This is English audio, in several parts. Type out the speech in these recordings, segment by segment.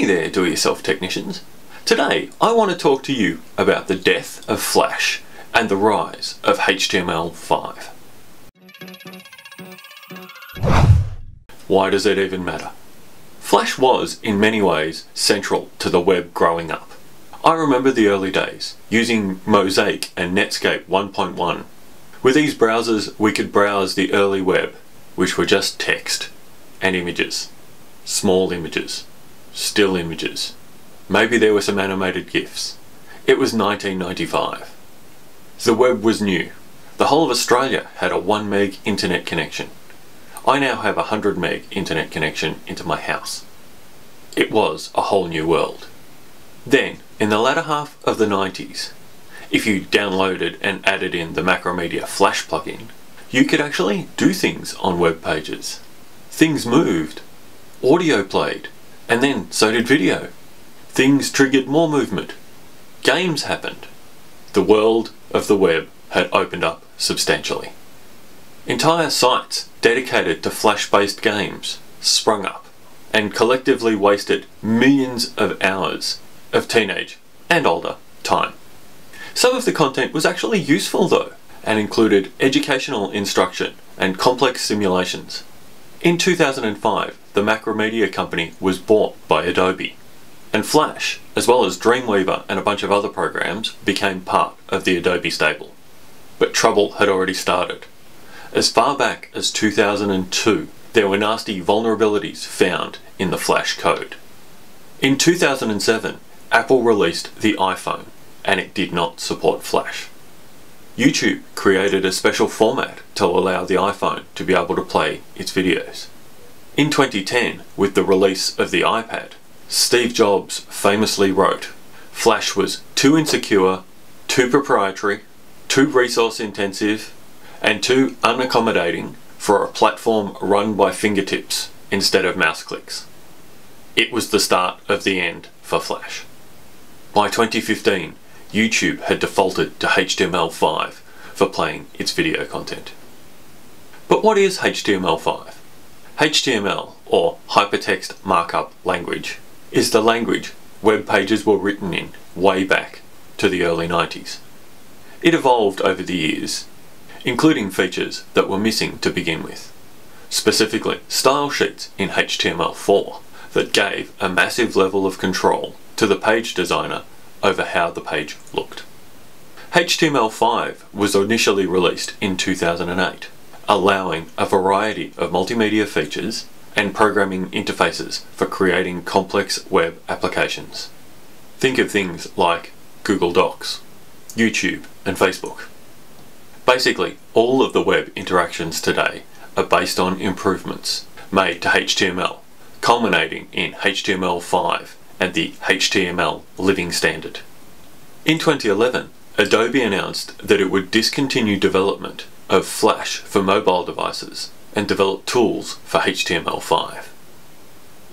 Hey there do-it-yourself technicians. Today I want to talk to you about the death of Flash and the rise of HTML5. Why does it even matter? Flash was in many ways central to the web growing up. I remember the early days using Mosaic and Netscape 1.1. With these browsers we could browse the early web, which were just text and images, small images, still images. Maybe there were some animated GIFs. It was 1995. The web was new. The whole of Australia had a 1 meg internet connection. I now have a 100 meg internet connection into my house. It was a whole new world. Then, in the latter half of the 90s, if you downloaded and added in the Macromedia Flash plugin, you could actually do things on web pages. Things moved, audio played, and then so did video. Things triggered more movement. Games happened. The world of the web had opened up substantially. Entire sites dedicated to Flash-based games sprung up and collectively wasted millions of hours of teenage and older time. Some of the content was actually useful though, and included educational instruction and complex simulations. In 2005, the Macromedia company was bought by Adobe, and Flash, as well as Dreamweaver and a bunch of other programs, became part of the Adobe stable. But trouble had already started. As far back as 2002, there were nasty vulnerabilities found in the Flash code. In 2007, Apple released the iPhone, and it did not support Flash. YouTube created a special format to allow the iPhone to be able to play its videos. In 2010, with the release of the iPad, Steve Jobs famously wrote, "Flash was too insecure, too proprietary, too resource intensive, and too unaccommodating for a platform run by fingertips instead of mouse clicks." It was the start of the end for Flash. By 2015, YouTube had defaulted to HTML5 for playing its video content. But what is HTML5? HTML, or Hypertext Markup Language, is the language web pages were written in way back to the early 90s. It evolved over the years, including features that were missing to begin with, specifically style sheets in HTML4 that gave a massive level of control to the page designer over how the page looked. HTML5 was initially released in 2008, allowing a variety of multimedia features and programming interfaces for creating complex web applications. Think of things like Google Docs, YouTube, and Facebook. Basically, all of the web interactions today are based on improvements made to HTML, culminating in HTML5 and the HTML Living Standard. In 2011, Adobe announced that it would discontinue development of Flash for mobile devices and develop tools for HTML5.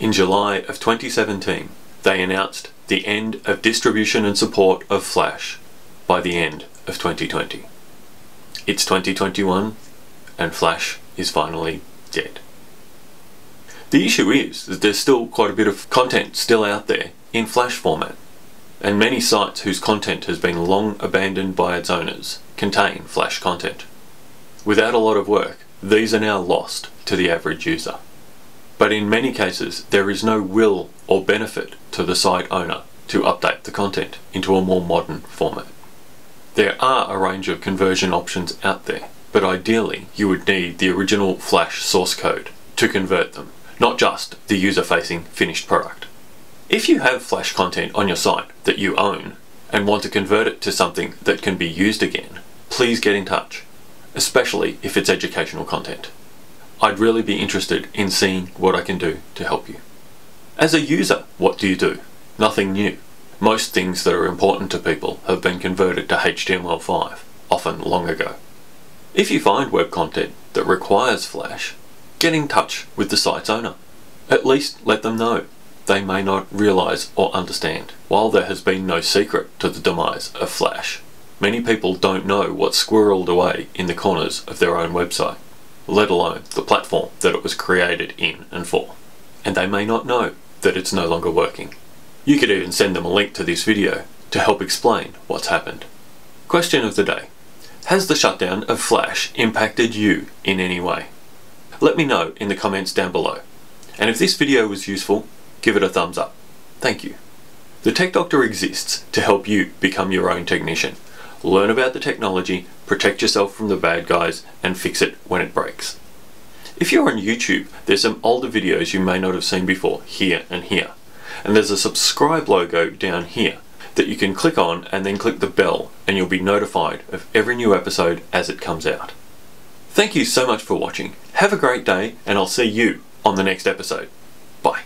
In July of 2017, they announced the end of distribution and support of Flash by the end of 2020. It's 2021, and Flash is finally dead. The issue is that there's still quite a bit of content still out there in Flash format, and many sites whose content has been long abandoned by its owners contain Flash content. Without a lot of work, these are now lost to the average user. But in many cases, there is no will or benefit to the site owner to update the content into a more modern format. There are a range of conversion options out there, but ideally you would need the original Flash source code to convert them, not just the user-facing finished product. If you have Flash content on your site that you own and want to convert it to something that can be used again, please get in touch, especially if it's educational content. I'd really be interested in seeing what I can do to help you. As a user, what do? Nothing new. Most things that are important to people have been converted to HTML5, often long ago. If you find web content that requires Flash, get in touch with the site's owner. At least let them know. They may not realise or understand. While there has been no secret to the demise of Flash, many people don't know what's squirreled away in the corners of their own website, let alone the platform that it was created in and for. And they may not know that it's no longer working. You could even send them a link to this video to help explain what's happened. Question of the day. Has the shutdown of Flash impacted you in any way? Let me know in the comments down below. And if this video was useful, give it a thumbs up. Thank you. The Tech Doctor exists to help you become your own technician. Learn about the technology, protect yourself from the bad guys, and fix it when it breaks. If you're on YouTube, there's some older videos you may not have seen before, here and here. And there's a subscribe logo down here that you can click on and then click the bell and you'll be notified of every new episode as it comes out. Thank you so much for watching. Have a great day and I'll see you on the next episode. Bye.